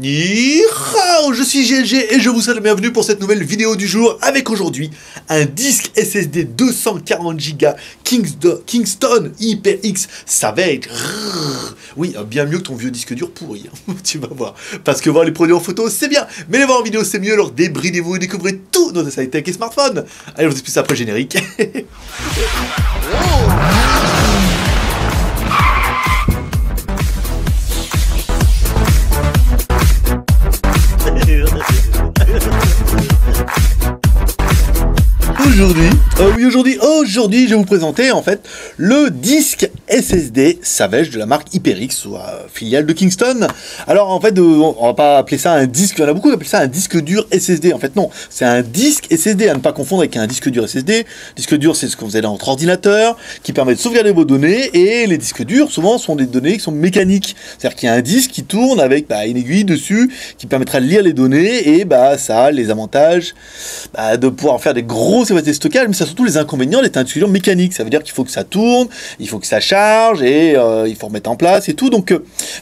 Ni hao, je suis GLG et je vous souhaite la bienvenue pour cette nouvelle vidéo du jour avec aujourd'hui un disque SSD 240 Go Kingston HyperX Savage. Oui, bien mieux que ton vieux disque dur pourri, hein. Tu vas voir. Parce que voir les produits en photo c'est bien, mais les voir en vidéo c'est mieux, alors débridez-vous et découvrez tout dans la tech et smartphone. Allez, on se plus après le générique. Aujourd'hui, je vais vous présenter en fait le disque SSD Savage de la marque HyperX, soit filiale de Kingston. Alors en fait, on va pas appeler ça un disque, il y en a beaucoup qui appellent ça un disque dur SSD. En fait non, c'est un disque SSD, à ne pas confondre avec un disque dur SSD. Disque dur, c'est ce que vous avez dans votre ordinateur, qui permet de sauvegarder vos données, et les disques durs souvent sont des données qui sont mécaniques. C'est-à-dire qu'il y a un disque qui tourne avec une aiguille dessus, qui permettra de lire les données, et ça a les avantages de pouvoir faire des grosses capacités de stockage, mais ça a surtout les inconvénients d'être un disque mécanique. Ça veut dire qu'il faut que ça tourne, il faut que ça charge, et il faut remettre en place et tout. Donc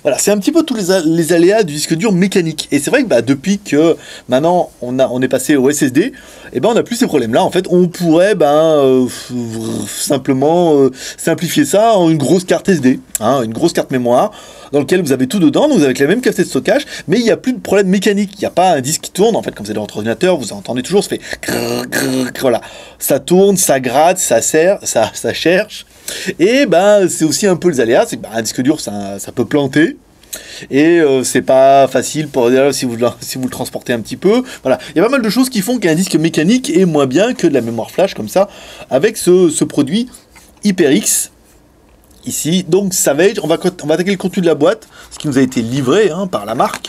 voilà, c'est un petit peu tous les aléas du disque dur mécanique. Et c'est vrai que depuis que maintenant on est passé au SSD, et on n'a plus ces problèmes là. En fait, on pourrait simplement simplifier ça en une grosse carte SD, hein, une grosse carte mémoire dans laquelle vous avez tout dedans, donc vous avez la même capacité de stockage, mais il n'y a plus de problème mécanique. Il n'y a pas un disque qui tourne, en fait, comme c'est dans votre ordinateur, vous entendez toujours, ça fait grrr, grrr, voilà, ça tourne, ça gratte, ça serre, ça cherche, et c'est aussi un peu les aléas, c'est que un disque dur, ça peut planter, et c'est pas facile pour si vous le transportez un petit peu. Voilà, il y a pas mal de choses qui font qu'un disque mécanique est moins bien que de la mémoire flash comme ça, avec ce produit HyperX. Ici, donc Savage, on va attaquer le contenu de la boîte, ce qui nous a été livré par la marque.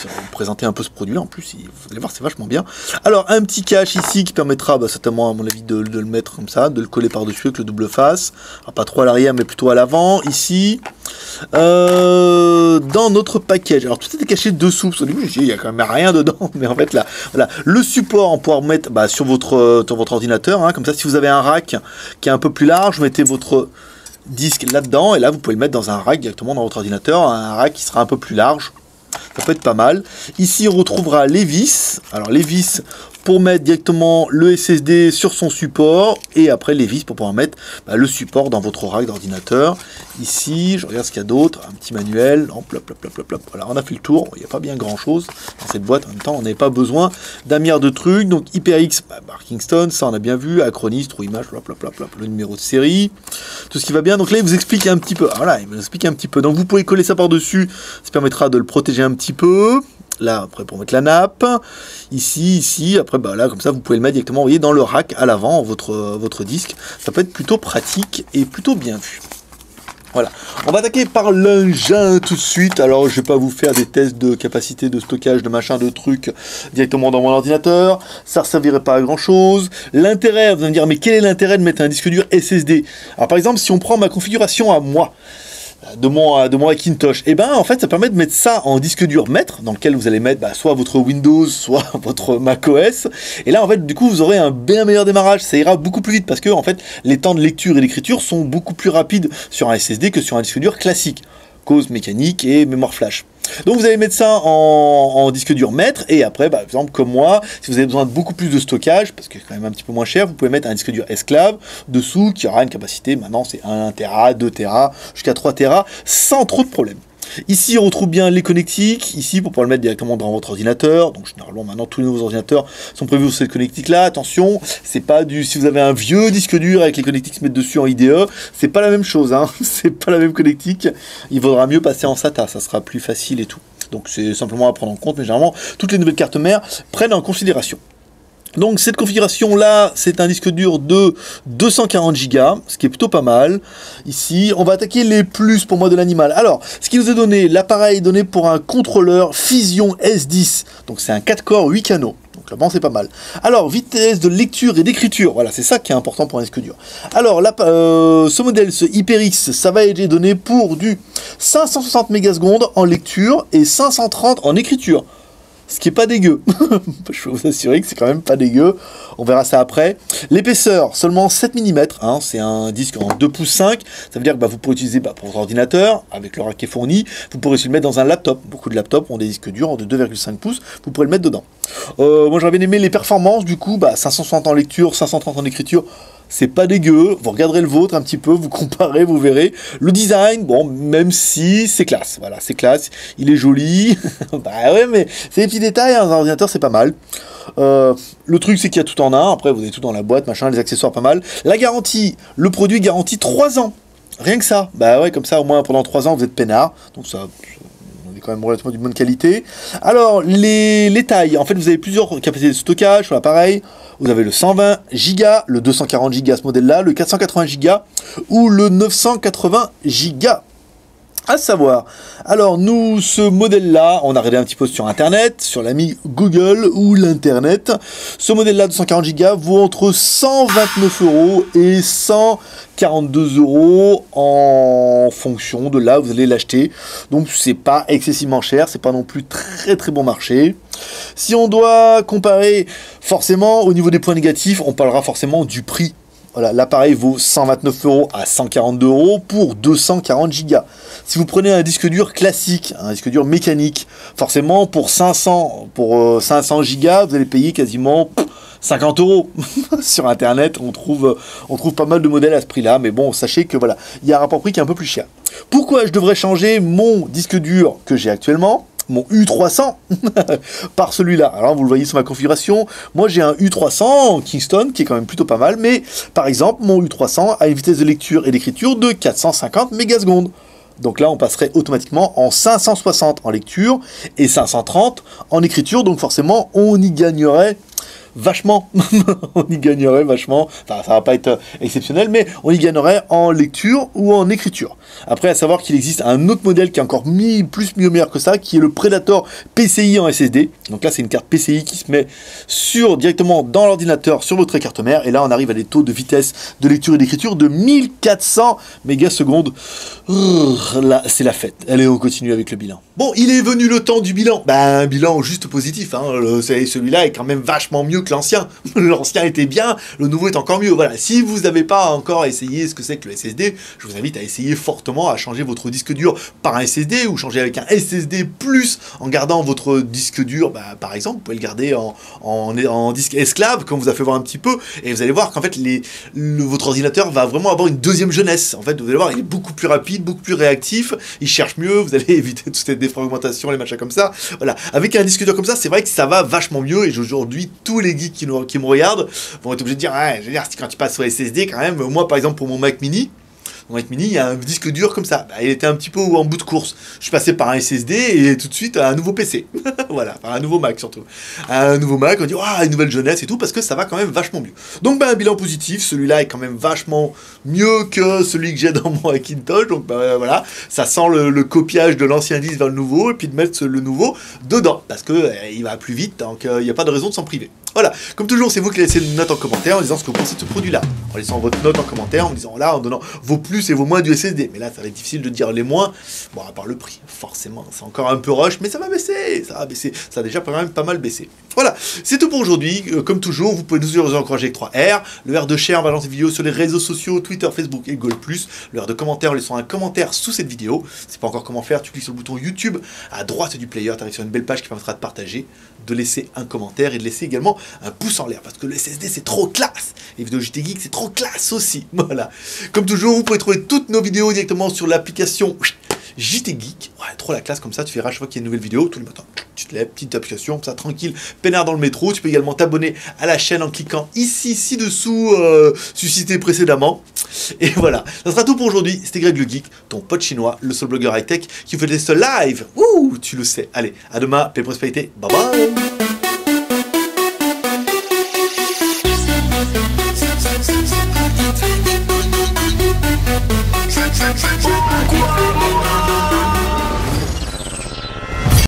Pour vous présenter un peu ce produit là, en plus, vous allez voir, c'est vachement bien. Alors, un petit cache ici qui permettra certainement, à mon avis, de le mettre comme ça, de le coller par-dessus avec le double face. Alors, pas trop à l'arrière, mais plutôt à l'avant, ici. Dans notre package, alors tout était caché dessous, parce qu'au début, il n'y a quand même rien dedans, mais en fait là, voilà, le support, on pourra mettre sur votre ordinateur, comme ça, si vous avez un rack qui est un peu plus large, vous mettez votre disque là-dedans, et là vous pouvez le mettre dans un rack directement dans votre ordinateur, un rack qui sera un peu plus large, ça peut être pas mal. Ici on retrouvera les vis, alors les vis pour mettre directement le SSD sur son support, et après les vis pour pouvoir mettre le support dans votre rack d'ordinateur. Ici, je regarde ce qu'il y a d'autre, un petit manuel, hop, hop, hop, hop, hop. Voilà, on a fait le tour, il n'y a pas bien grand chose dans cette boîte, en même temps on n'avait pas besoin d'un milliard de trucs. Donc HyperX, Kingston, ça on a bien vu, Acronis, trou image, hop, hop, hop, hop, le numéro de série, tout ce qui va bien. Donc là il vous explique un petit peu, voilà, il vous explique un petit peu, donc vous pouvez coller ça par dessus, ça permettra de le protéger un petit peu. Là, après, pour mettre la nappe, ici, après, là, comme ça, vous pouvez le mettre directement, vous voyez, dans le rack à l'avant, votre disque. Ça peut être plutôt pratique et plutôt bien vu. Voilà, on va attaquer par l'engin tout de suite. Alors, je vais pas vous faire des tests de capacité de stockage, de machin, de trucs directement dans mon ordinateur. Ça ne servirait pas à grand chose. L'intérêt, vous allez me dire, mais quel est l'intérêt de mettre un disque dur SSD? Alors, par exemple, si on prend ma configuration à moi, de mon Hackintosh, et en fait ça permet de mettre ça en disque dur maître, dans lequel vous allez mettre soit votre Windows, soit votre macOS, et là en fait du coup vous aurez un bien meilleur démarrage, ça ira beaucoup plus vite, parce que en fait les temps de lecture et d'écriture sont beaucoup plus rapides sur un SSD que sur un disque dur classique, cause mécanique et mémoire flash. Donc vous allez mettre ça en disque dur maître, et après, par exemple comme moi, si vous avez besoin de beaucoup plus de stockage, parce que c'est quand même un petit peu moins cher, vous pouvez mettre un disque dur esclave dessous, qui aura une capacité, maintenant c'est 1 Tera, 2 Tera, jusqu'à 3 Tera, sans trop de problèmes. Ici on retrouve bien les connectiques, ici pour pouvoir le mettre directement dans votre ordinateur. Donc généralement maintenant tous les nouveaux ordinateurs sont prévus sur cette connectique là, attention, c'est pas du, si vous avez un vieux disque dur avec les connectiques qui se mettent dessus en IDE, c'est pas la même chose, hein. C'est pas la même connectique, il vaudra mieux passer en SATA, ça sera plus facile et tout. Donc c'est simplement à prendre en compte, mais généralement toutes les nouvelles cartes mères prennent en considération. Donc cette configuration là, c'est un disque dur de 240 Go, ce qui est plutôt pas mal. Ici, on va attaquer les plus pour moi de l'animal. Alors, ce qui nous est donné, l'appareil est donné pour un contrôleur Fusion S10. Donc c'est un 4 corps, 8 canaux. Donc là-bas c'est pas mal. Alors, vitesse de lecture et d'écriture, voilà, c'est ça qui est important pour un disque dur. Alors là, ce modèle, ce HyperX, ça va être donné pour du 560 mégasecondes en lecture et 530 en écriture. ce qui est pas dégueu. Je peux vous assurer que c'est quand même pas dégueu, on verra ça après. L'épaisseur, seulement 7 mm, hein, c'est un disque en 2,5 pouces, ça veut dire que vous pouvez utiliser pour votre ordinateur, avec le rack qui est fourni, vous pourrez aussi le mettre dans un laptop, beaucoup de laptops ont des disques durs de 2,5 pouces, vous pourrez le mettre dedans. Moi j'aurais bien aimé les performances, du coup, 560 en lecture, 530 en écriture, c'est pas dégueu, vous regarderez le vôtre un petit peu, vous comparez, vous verrez. Le design, bon, même si c'est classe, voilà, c'est classe, il est joli, ouais, mais c'est des petits détails, hein, un ordinateur c'est pas mal. Le truc c'est qu'il y a tout en un, après vous avez tout dans la boîte, machin, les accessoires pas mal. La garantie, le produit garantit 3 ans, rien que ça, ouais, comme ça au moins pendant 3 ans vous êtes peinard, donc ça... quand même relativement d'une bonne qualité. Alors les tailles, en fait vous avez plusieurs capacités de stockage sur l'appareil, vous avez le 120 Go, le 240 Go ce modèle là, le 480 Go ou le 980 Go. À savoir, alors nous, ce modèle-là, on a regardé un petit peu sur Internet, sur l'ami Google ou l'Internet. Ce modèle-là de 140 Go vaut entre 129 € et 142 € en fonction de là où vous allez l'acheter. Donc c'est pas excessivement cher, c'est pas non plus très bon marché. Si on doit comparer, forcément, au niveau des points négatifs, on parlera forcément du prix. Voilà, l'appareil vaut 129 € à 142 € pour 240 Go. Si vous prenez un disque dur classique, un disque dur mécanique, forcément pour 500 Go, vous allez payer quasiment 50 €. Sur Internet, on trouve pas mal de modèles à ce prix-là, mais bon, sachez que voilà, il y a un rapport prix qui est un peu plus cher. Pourquoi je devrais changer mon disque dur que j'ai actuellement, mon U300, par celui-là? Alors vous le voyez sur ma configuration, moi j'ai un U300 Kingston qui est quand même plutôt pas mal, mais par exemple mon U300 a une vitesse de lecture et d'écriture de 450 ms/s. Donc là on passerait automatiquement en 560 en lecture et 530 en écriture, donc forcément on y gagnerait vachement. On y gagnerait vachement, enfin ça va pas être exceptionnel, mais on y gagnerait en lecture ou en écriture. Après, à savoir qu'il existe un autre modèle qui est encore meilleur que ça, qui est le Predator PCI en SSD. Donc là c'est une carte PCI qui se met sur directement dans l'ordinateur, sur votre carte mère, et là on arrive à des taux de vitesse de lecture et d'écriture de 1400 ms/s. Là c'est la fête. Allez, on continue avec le bilan. Bon, il est venu le temps du bilan. Un bilan juste positif, hein. Celui-là est quand même vachement mieux que l'ancien. L'ancien était bien, le nouveau est encore mieux. Voilà, si vous n'avez pas encore essayé ce que c'est que le SSD, je vous invite à essayer fortement à changer votre disque dur par un SSD, ou changer avec un SSD plus en gardant votre disque dur, par exemple, vous pouvez le garder en disque esclave, comme vous a fait voir un petit peu, et vous allez voir qu'en fait, votre ordinateur va vraiment avoir une deuxième jeunesse. En fait, vous allez voir, il est beaucoup plus rapide, beaucoup plus réactif, il cherche mieux, vous allez éviter toute cette défragmentation, les machins comme ça. Voilà, avec un disque dur comme ça, c'est vrai que ça va vachement mieux, et aujourd'hui, tous les geeks qui me regardent vont être obligés de dire, je veux dire, quand tu passes au SSD quand même, moi par exemple pour mon Mac Mini, il y a un disque dur comme ça, il était un petit peu en bout de course, je suis passé par un SSD et tout de suite à un nouveau PC. Voilà, un nouveau Mac surtout, un nouveau Mac, on dit une nouvelle jeunesse et tout, parce que ça va quand même vachement mieux. Donc un bilan positif, celui-là est quand même vachement mieux que celui que j'ai dans mon Hackintosh, donc voilà, ça sent le copiage de l'ancien disque vers le nouveau, et puis de mettre le nouveau dedans, parce que il va plus vite, donc il n'y a pas de raison de s'en priver. Voilà, comme toujours, c'est vous qui laissez une note en commentaire en disant ce que vous pensez de ce produit-là. En laissant votre note en commentaire, en me disant en donnant vos plus et vos moins du SSD. Mais là, ça va être difficile de dire les moins. Bon, à part le prix, forcément, c'est encore un peu rush, mais ça va baisser, ça va baisser. Ça a déjà quand même pas mal baissé. Voilà, c'est tout pour aujourd'hui. Comme toujours, vous pouvez nous encourager avec 3 R. Le R de share en balançant des vidéos sur les réseaux sociaux, Twitter, Facebook et Google+. Le R de commentaire en laissant un commentaire sous cette vidéo. C'est pas encore comment faire, tu cliques sur le bouton YouTube à droite du player, tu arrives sur une belle page qui permettra de partager, de laisser un commentaire et de laisser également un pouce en l'air, parce que le SSD c'est trop classe, les vidéos JT Geek c'est trop classe aussi. Voilà, comme toujours vous pouvez trouver toutes nos vidéos directement sur l'application JT Geek, trop la classe, comme ça tu verras chaque fois qu'il y a une nouvelle vidéo, tous les matins tu te lèves, petite application, comme ça tranquille, peinard dans le métro. Tu peux également t'abonner à la chaîne en cliquant ici, ci-dessous, suscité précédemment, et voilà, ça sera tout pour aujourd'hui. C'était Greg Le Geek, ton pote chinois, le seul blogueur high-tech qui vous fait des live, tu le sais. Allez, à demain, paix et prospérité, bye bye.